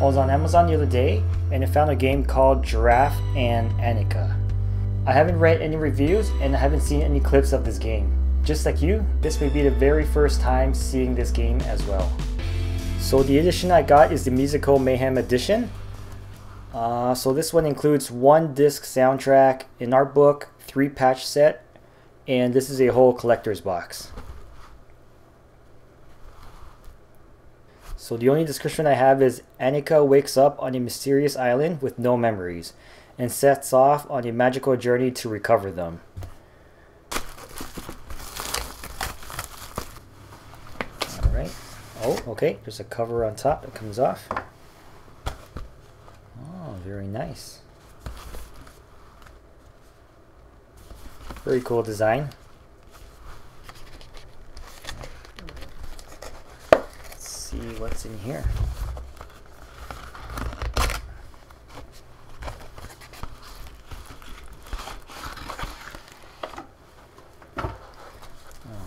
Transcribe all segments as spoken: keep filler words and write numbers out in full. I was on Amazon the other day and I found a game called Giraffe and Annika. I haven't read any reviews and I haven't seen any clips of this game. Just like you, this may be the very first time seeing this game as well. So the edition I got is the Musical Mayhem Edition. Uh, so this one includes one disc soundtrack, an art book, three patch set, and this is a whole collector's box. So the only description I have is Annika wakes up on a mysterious island with no memories and sets off on a magical journey to recover them. Alright. Oh, okay. There's a cover on top that comes off. Oh, very nice. Very cool design. Let's see what's in here.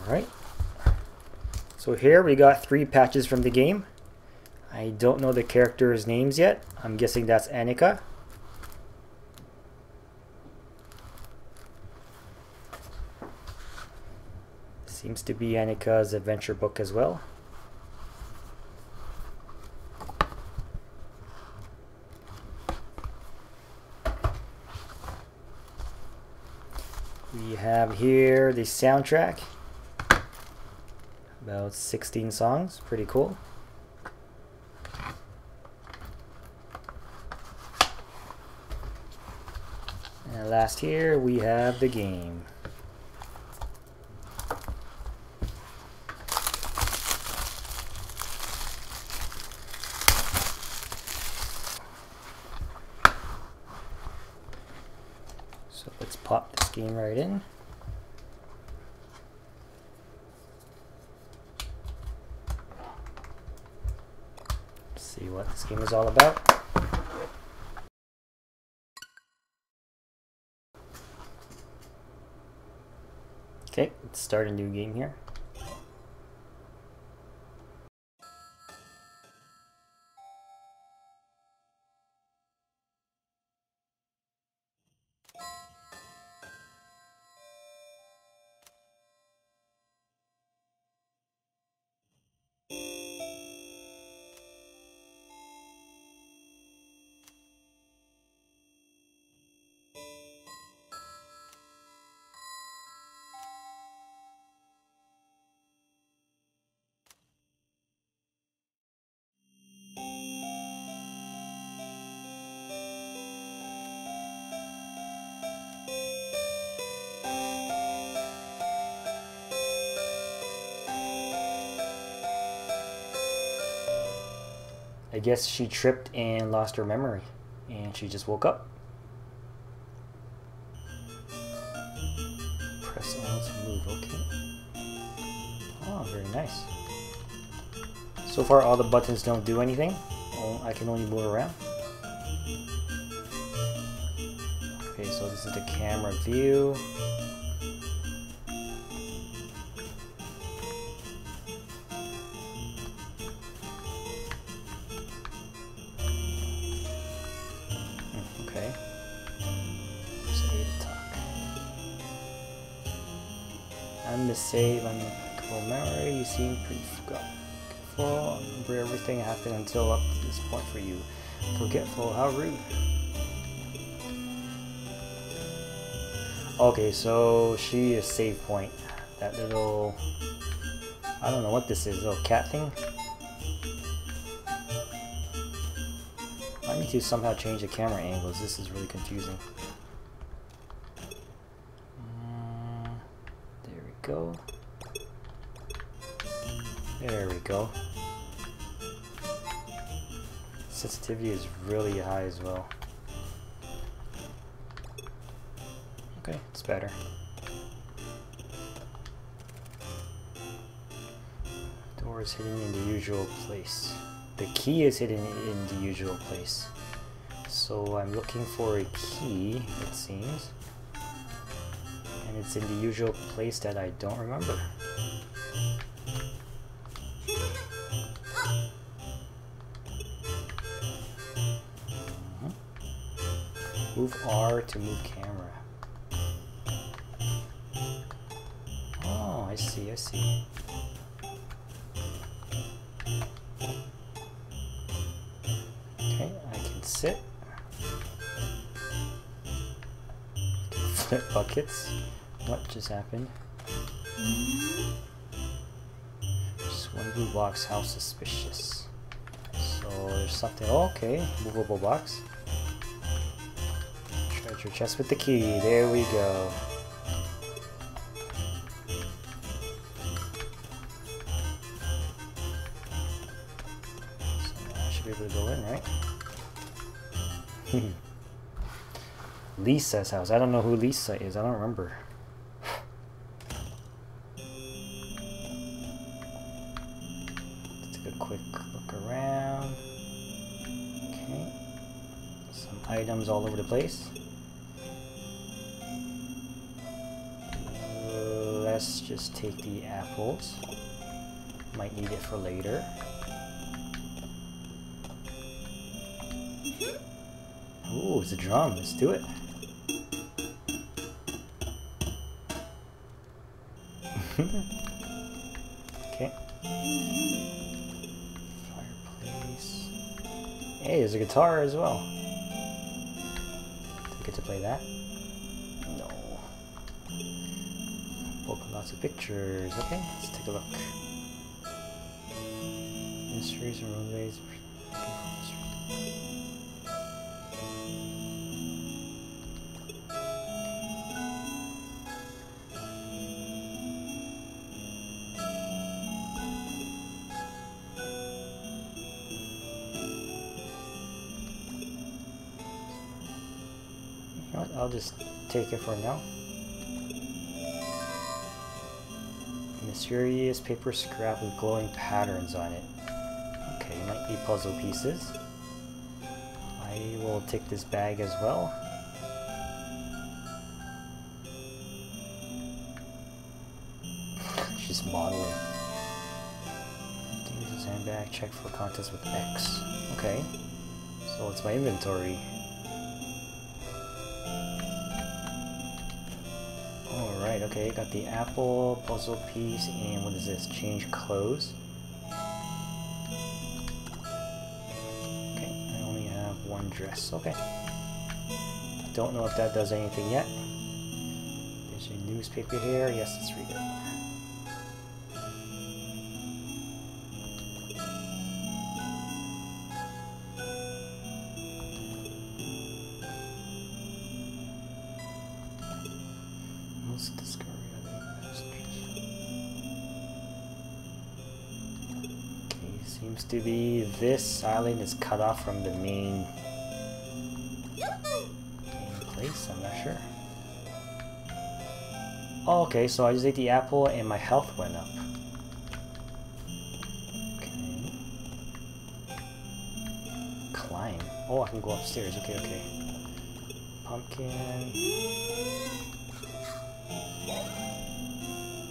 Alright. So here we got three patches from the game. I don't know the characters' names yet. I'm guessing that's Annika. Seems to be Annika's adventure book as well. We have here the soundtrack. About sixteen songs, pretty cool. And last here we have the game. So let's pop this game right in. Let's see what this game is all about. Okay, let's start a new game here. I guess she tripped and lost her memory, and she just woke up. Press L to move, okay. Oh, very nice. So far all the buttons don't do anything. I can only move around. Okay, so this is the camera view. I'm gonna save on cool memory. You seem pretty forgetful. Remember everything happened until up to this point for you. Forgetful, how rude. Okay, so she is save point. That little, I don't know what this is, little cat thing. I need to somehow change the camera angles. This is really confusing. Go. There we go. Sensitivity is really high as well. Okay, it's better. Door is hidden in the usual place. The key is hidden in the usual place. So I'm looking for a key, it seems. And it's in the usual place that I don't remember. Move R to move camera. Oh, I see, I see. Okay, I can sit. Flip buckets. What just happened? Just one blue box, how suspicious. So there's something. Oh, okay, movable box. Treasure chest with the key. There we go. So I should be able to go in, right? Lisa's house. I don't know who Lisa is. I don't remember. Let's take a quick look around. Okay. Some items all over the place. Let's just take the apples. Might need it for later. Ooh, it's a drum. Let's do it. Okay. Fireplace. Hey, there's a guitar as well. Don't get to play that. No. Book, lots of pictures. Okay, let's take a look. Mysteries and roadways. I'll just take it for now. Mysterious paper scrap with glowing patterns on it. Okay, it might be puzzle pieces. I will take this bag as well. She's modeling. Take this handbag, check for contents with X. Okay, so it's my inventory. Okay, got the apple, puzzle piece, and what is this? Change clothes. Okay, I only have one dress. Okay. Don't know if that does anything yet. There's a newspaper here. Yes, let's read it. Let's discuss. Seems to be this island is cut off from the main, main place, I'm not sure. Oh, okay, so I just ate the apple and my health went up. Okay. Climb. Oh, I can go upstairs. Okay, okay. Pumpkin.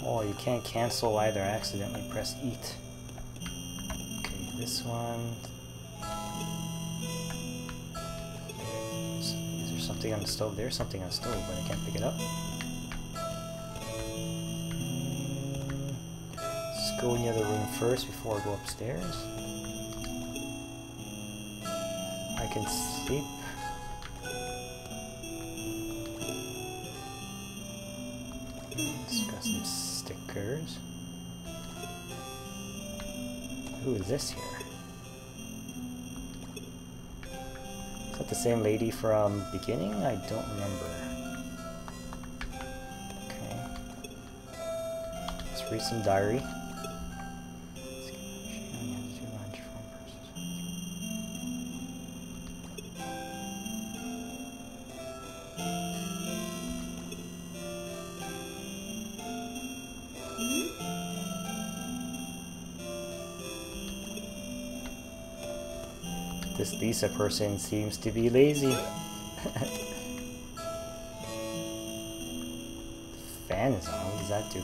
Oh, you can't cancel either. I accidentally pressed eat. This one. Is there something on the stove? There's something on the stove, but I can't pick it up. Mm. Let's go in the other room first before I go upstairs. I can sleep. Let's grab some stickers. Who is this here? Is that the same lady from beginning? I don't remember. Okay. Let's read some diary. This Lisa person seems to be lazy. Fan is on, what does that do?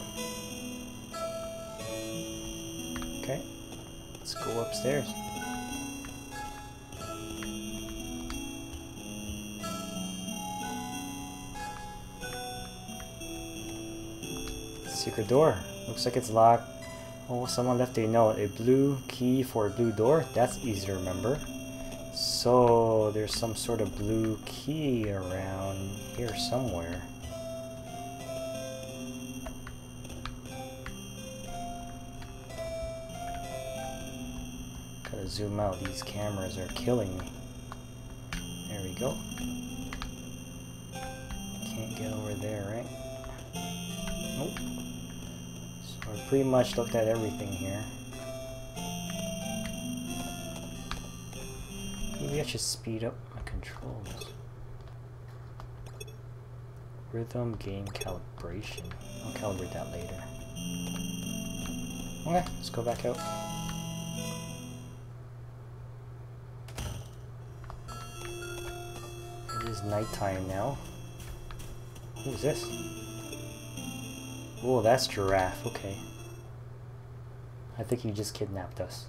Okay, let's go upstairs. secret door. Looks like it's locked. Oh, someone left a note. A blue key for a blue door. That's easy to remember. So there's some sort of blue key around here somewhere. Gotta zoom out. These cameras are killing me. There we go. Can't get over there, right? Nope. So we pretty much looked at everything here. Maybe I should speed up my controls. Rhythm, gain, calibration. I'll calibrate that later. Okay, let's go back out. It is nighttime now. Who's this? Oh, that's Giraffe. Okay. I think he just kidnapped us.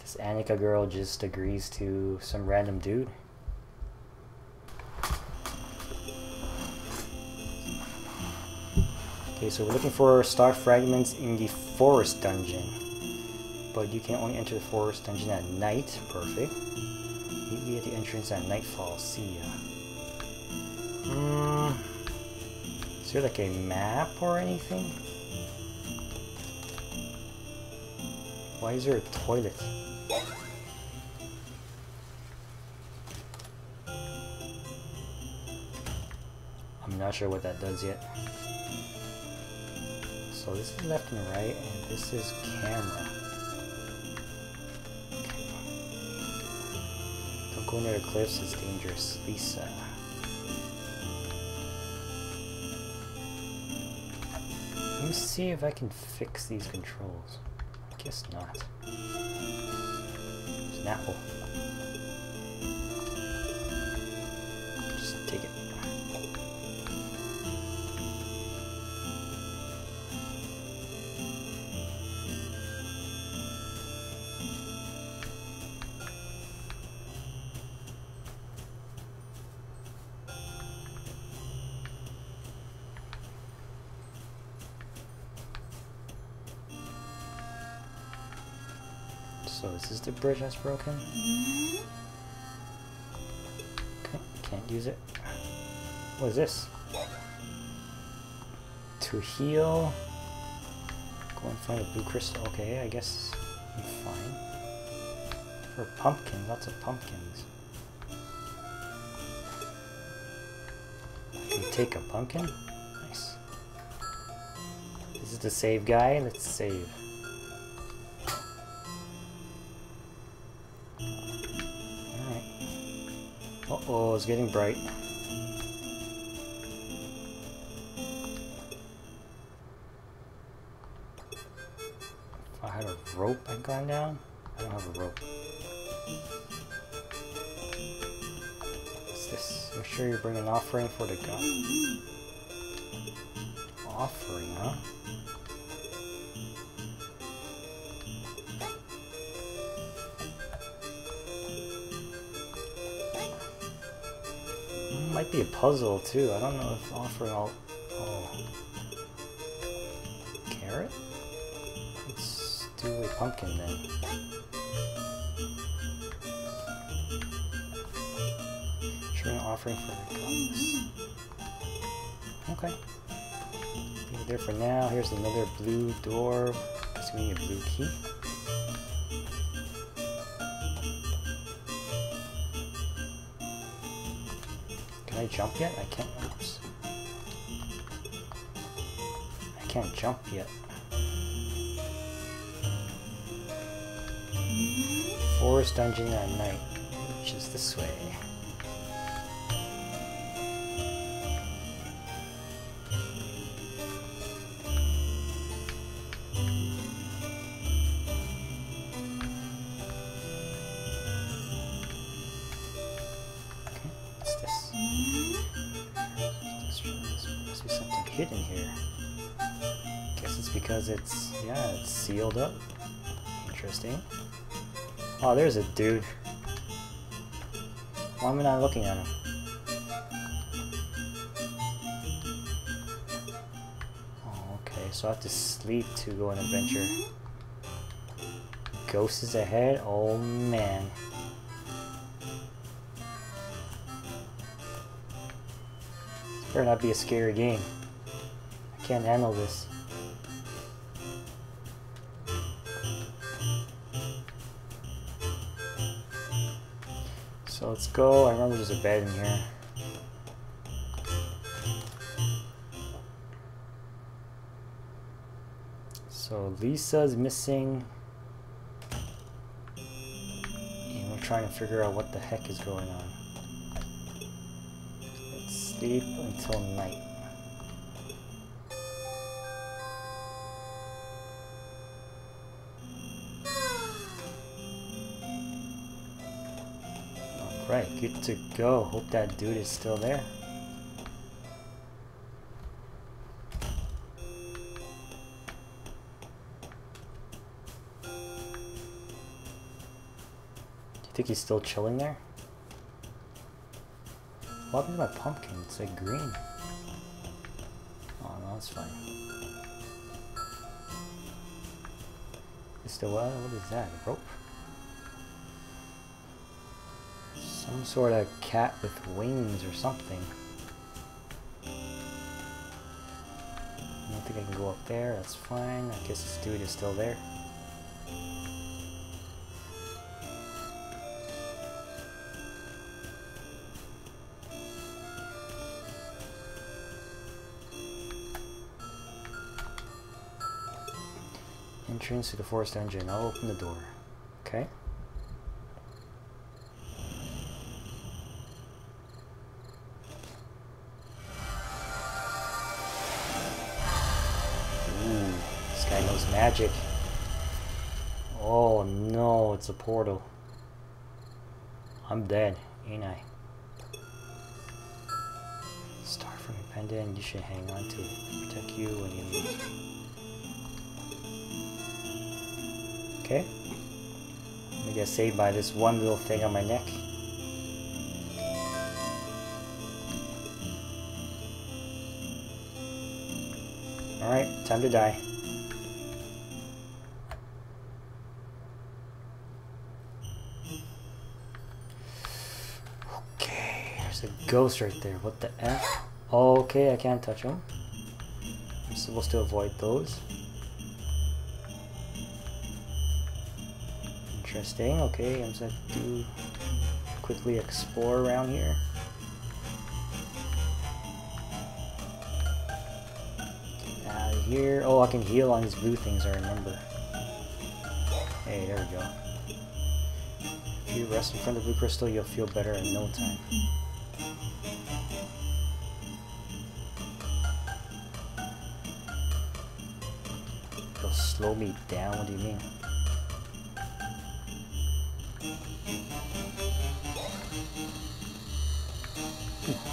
This Annika girl just agrees to some random dude. Okay, so we're looking for star fragments in the forest dungeon. But you can only enter the forest dungeon at night. Perfect. Meet me at the entrance at nightfall. See ya. Mm, is there like a map or anything? Why is there a toilet? I'm not sure what that does yet. So this is left and right, and this is camera. Okay. Don't go near the cliffs, it's dangerous. Lisa. Let me see if I can fix these controls. Guess not. There's an apple. Just take it. So is this the bridge that's broken? Okay, can't use it. What is this? To heal. Go and find a blue crystal. Okay, I guess I'm fine. For pumpkins, lots of pumpkins. I can take a pumpkin. Nice. This is the save guy. Let's save. Oh, it's getting bright. If I had a rope, I'd gone down. I don't have a rope. What's this? Make sure you bring an offering for the god. Offering, huh? might be a puzzle too. I don't know if offer all. Oh. Carrot? Let's do a pumpkin then. Sure, an offering for the gods. Okay. Leave it there for now. Here's another blue door. Guess we need a blue key. Can I jump yet? I can't. Oops. I can't jump yet. Forest dungeon at night, which is this way. It's, yeah, it's sealed up. Interesting. Oh, there's a dude. Why am I not looking at him? Oh, okay, so I have to sleep to go on an adventure. Ghost is ahead? Oh, man. This better not be a scary game. I can't handle this. Let's go. I remember there's a bed in here. So Lisa's missing. And we're trying to figure out what the heck is going on. Let's sleep until night. Right, good to go. Hope that dude is still there. Do you think he's still chilling there? What happened to my pumpkin? It's like green. Oh no, it's fine. It's the what? What is that? A rope? Some sort of cat with wings or something. I don't think I can go up there, that's fine. I guess this dude is still there. Entrance to the forest dungeon. I'll open the door. Okay. Magic. Oh no, it's a portal. I'm dead, ain't I? Star from your pendant, you should hang on to it. Protect you when you leave. Okay. I'm gonna get saved by this one little thing on my neck. Alright, time to die. There's a ghost right there. What the F? Okay, I can't touch him. I'm supposed to avoid those. Interesting. Okay, I'm going to quickly explore around here. Get out of here. Oh, I can heal on these blue things, I remember. Hey, there we go. If you rest in front of the blue crystal, you'll feel better in no time. Slow me down, what do you mean?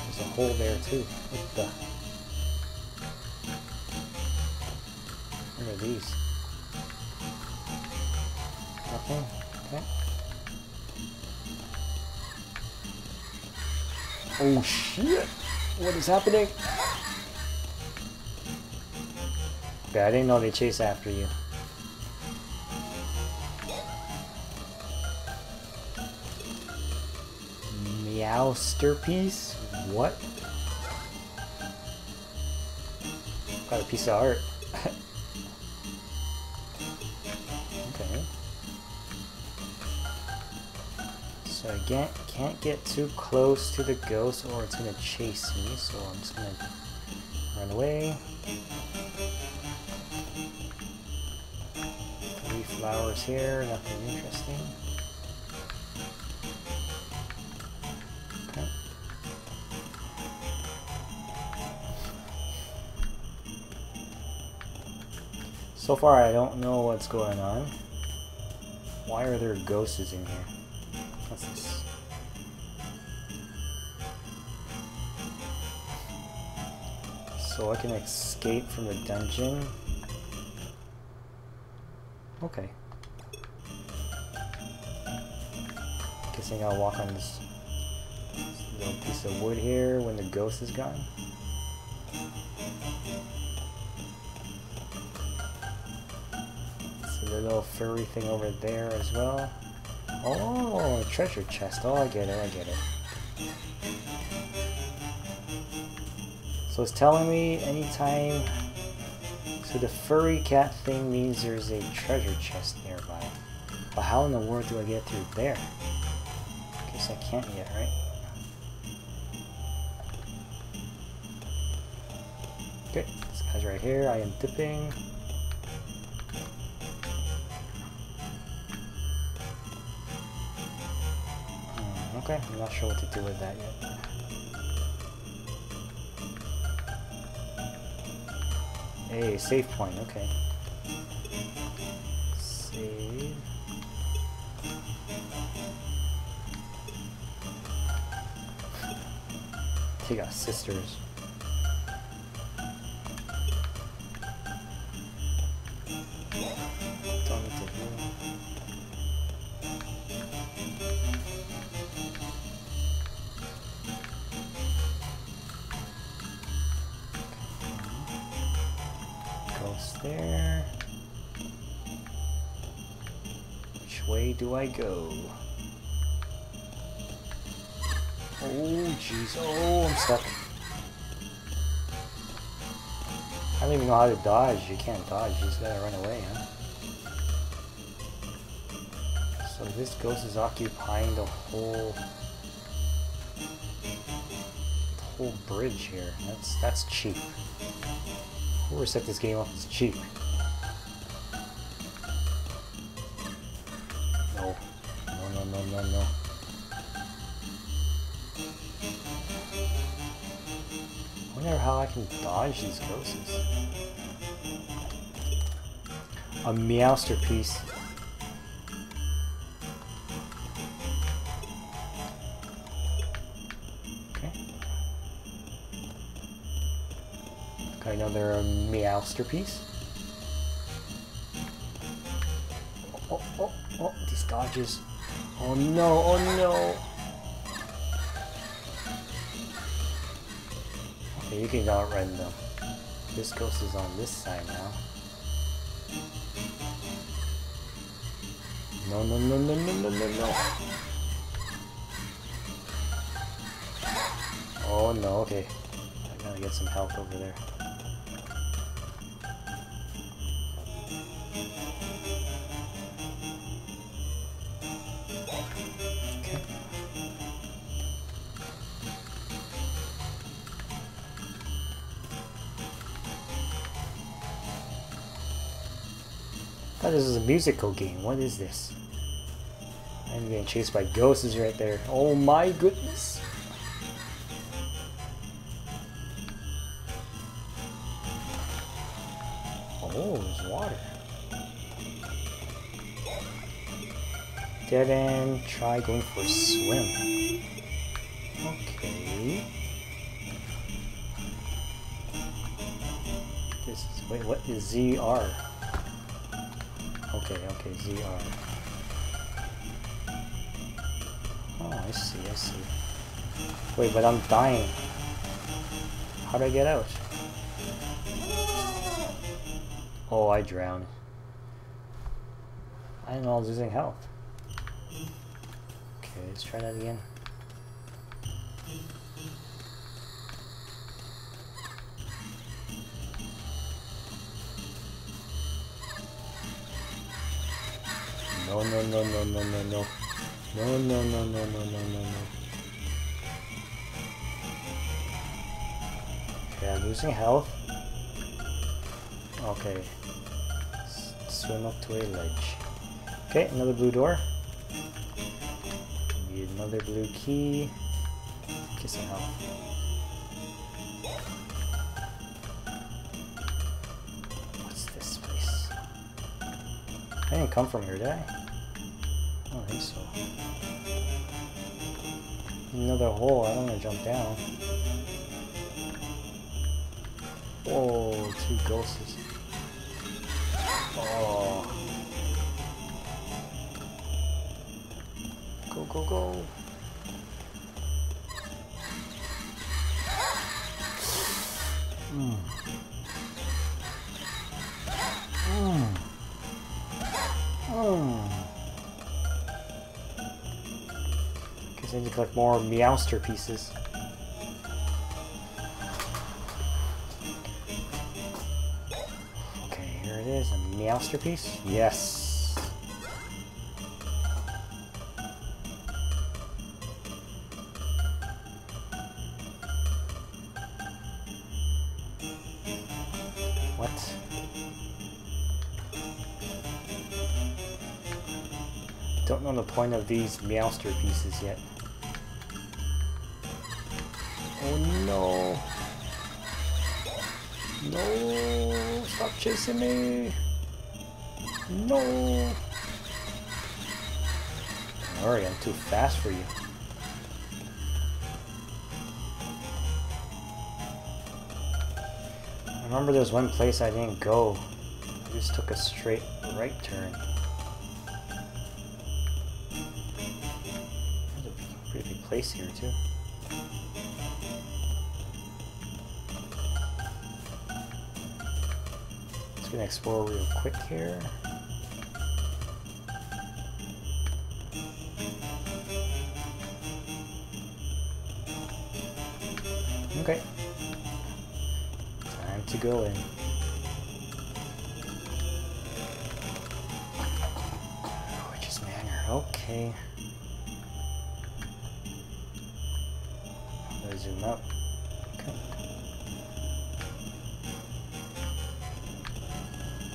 There's a hole there too. What the? What are these? Nothing? Okay. Oh shit! What is happening? Okay, I didn't know they chase after you. Meowsterpiece? What? Got a piece of art. Okay. So I can't, can't get too close to the ghost or it's going to chase me, so I'm just going to run away. Three flowers here, nothing interesting. So far, I don't know what's going on. Why are there ghosts in here? What's this? So I can escape from the dungeon. Okay. Guessing I'll walk on this little piece of wood here when the ghost is gone. The little furry thing over there as well. Oh, a treasure chest. Oh, I get it, I get it. So it's telling me anytime. So the furry cat thing means there's a treasure chest nearby. But how in the world do I get through there? I guess I can't yet, right? Okay, this guy's right here. I am dipping. Okay, I'm not sure what to do with that yet. Hey, save point, okay. Save. They got sisters. Don't need to do. There. Which way do I go? Oh jeez, oh I'm stuck. I don't even know how to dodge. You can't dodge, you just gotta run away, huh? So this ghost is occupying the whole the whole bridge here. That's that's cheap. Whoever set this game up is cheap. No. No, no, no, no, no. I wonder how I can dodge these ghosts. A Meowsterpiece. Another Meowsterpiece. Oh, oh, oh, oh, these dodges. Oh no, oh no. Okay, you can outrun them. This ghost is on this side now. No, no, no, no, no, no, no, no. Oh no, okay. I gotta get some help over there. Oh, this is a musical game. What is this? I'm getting chased by ghosts right there. Oh my goodness! Oh, there's water. Dead end. Try going for a swim. Okay. This is. Wait, what is Z R? Okay, okay, Z R. Oh, I see, I see. Wait, but I'm dying. How do I get out? Oh, I drowned. I didn't know I was losing health. Okay, let's try that again. No, no, no, no, no, no, no. No, no, no, no, no, no, no, no. Okay, I'm losing health. Okay. S- swim up to a ledge. Okay, another blue door. Need another blue key. Kiss and health. What's this place? I didn't come from here, did I? I don't think so. Another hole. I don't want to jump down. Oh, two ghosts. Oh. Go, go, go. Mm. Mm. Mm. Guess I need to collect more Meowster pieces. Meowsterpiece? Yes. What? Don't know the point of these Meowsterpieces yet. Oh no. No, stop chasing me. No! Don't worry, I'm too fast for you. I remember there's one place I didn't go. I just took a straight right turn. There's a pretty big place here, too. Just gonna explore real quick here. Okay. Time to go in. Witch's Manor, okay. I'm gonna zoom up. Okay.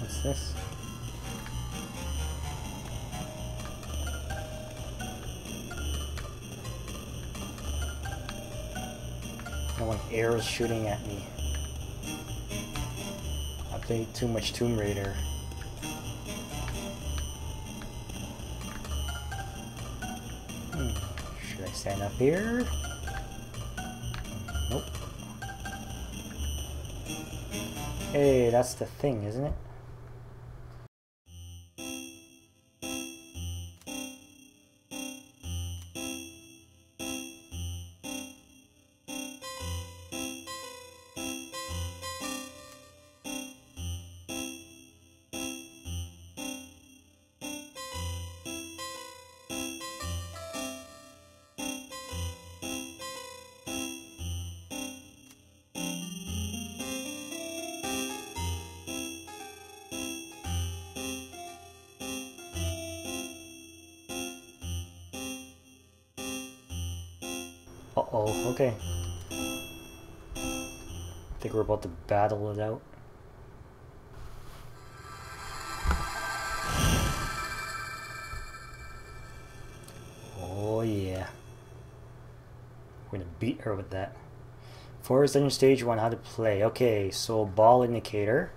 What's this? Arrows shooting at me. I played too much Tomb Raider. Hmm. Should I stand up here? Nope. Hey, that's the thing, isn't it? Uh-oh, okay. I think we're about to battle it out. Oh yeah. We're gonna beat her with that. Forest Dungeon Stage one, how to play. Okay, so ball indicator.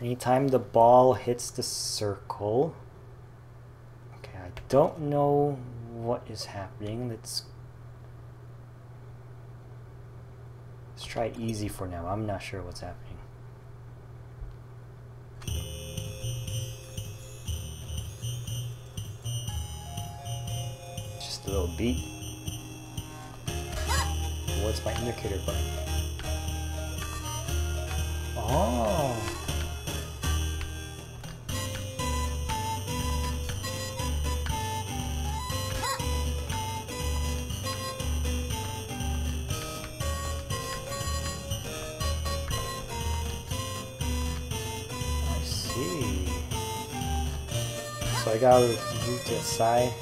Anytime the ball hits the circle. Okay, I don't know what is happening. Let's go. Let's try easy for now. I'm not sure what's happening. Just a little beat. what's my indicator button? Oh. I see. So I gotta move to the side.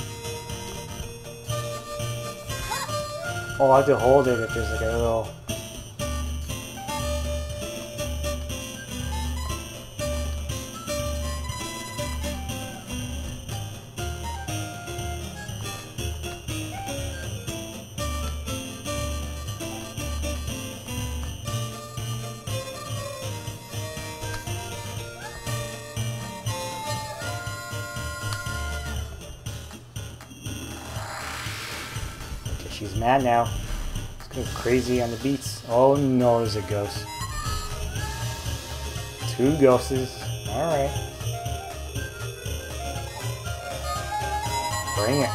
Oh, I have to hold it if there's like a little... She's mad now. It's going crazy on the beats. Oh no, there's a ghost. Two ghosts. Alright. Bring it.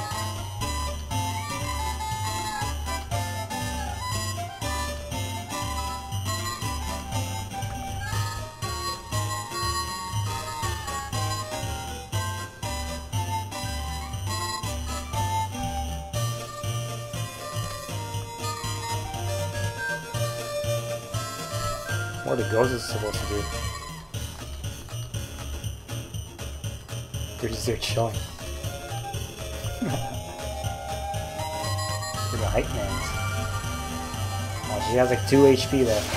What the ghost is supposed to do? They're just there chilling. They're the hype mans. Oh, she has like two H P left.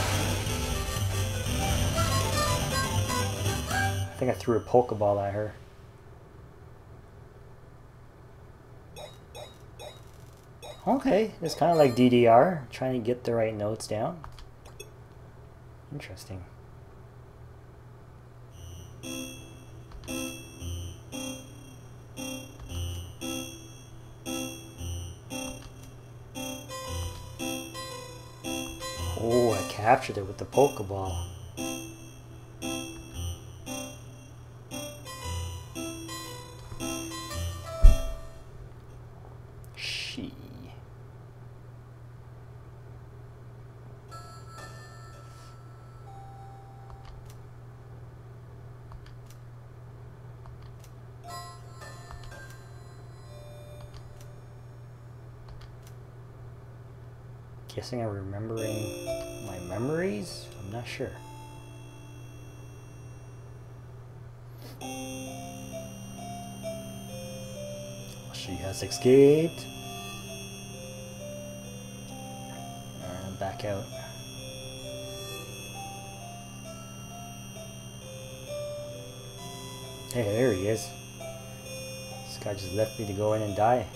I think I threw a Pokeball at her. Okay, it's kind of like D D R, trying to get the right notes down. Interesting. Oh, I captured it with the Pokeball. She. Guessing I'm remembering my memories? I'm not sure. She has escaped. Alright, I'm back out. Hey, there he is. This guy just left me to go in and die.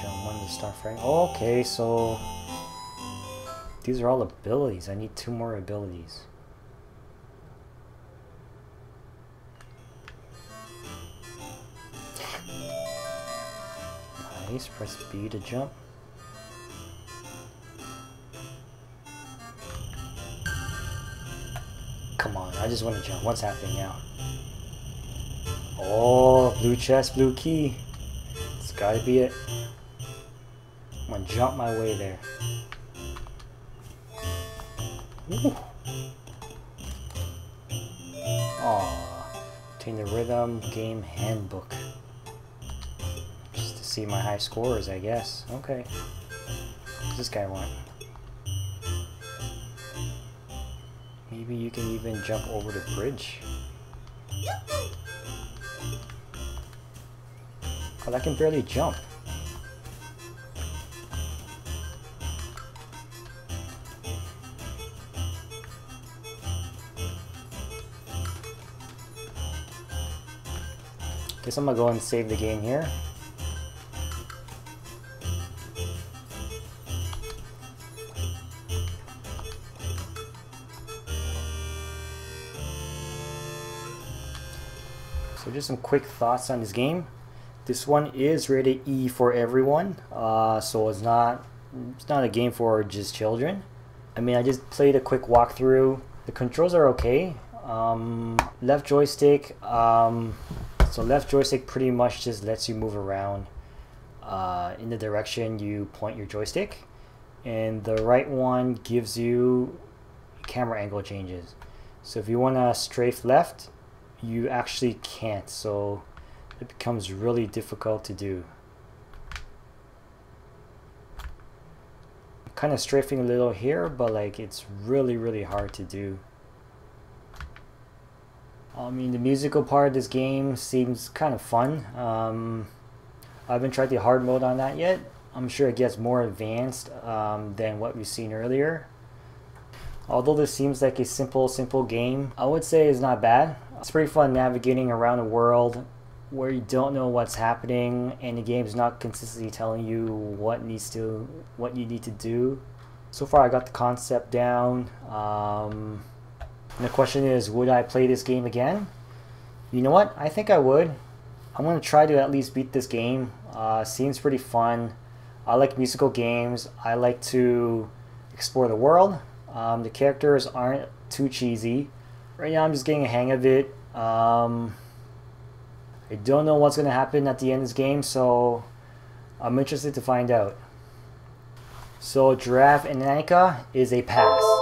Jump one to start fighting. Okay, so these are all abilities. I need two more abilities. Nice. Press B to jump. Come on, I just want to jump. What's happening now? Oh, blue chest, blue key. It's gotta be it. I'm gonna jump my way there. Ooh. Aww. Between the rhythm game handbook. Just to see my high scores, I guess. Okay. What does this guy want? Maybe you can even jump over the bridge. Well, I can barely jump. Guess I'm gonna go and save the game here. So just some quick thoughts on this game. This one is rated E for everyone, uh, so it's not it's not a game for just children. I mean, I just played a quick walkthrough. The controls are okay. Um, left joystick, um, so left joystick pretty much just lets you move around uh, in the direction you point your joystick, and the right one gives you camera angle changes. So if you want to strafe left, you actually can't, so it becomes really difficult to do. I'm kind of strafing a little here, but like it's really really hard to do. I mean, the musical part of this game seems kind of fun. um, I haven't tried the hard mode on that yet. I'm sure it gets more advanced um, than what we've seen earlier. Although this seems like a simple simple game, I would say it's not bad. It's pretty fun navigating around the world where you don't know what's happening and the game's not consistently telling you what needs to what you need to do. So far I got the concept down. Um, and the question is, would I play this game again? You know what? I think I would. I'm gonna try to at least beat this game. Uh, seems pretty fun. I like musical games. I like to explore the world. Um, the characters aren't too cheesy. Right now I'm just getting a hang of it. Um, I don't know what's going to happen at the end of this game, so I'm interested to find out. So Giraffe and Annika is a pass.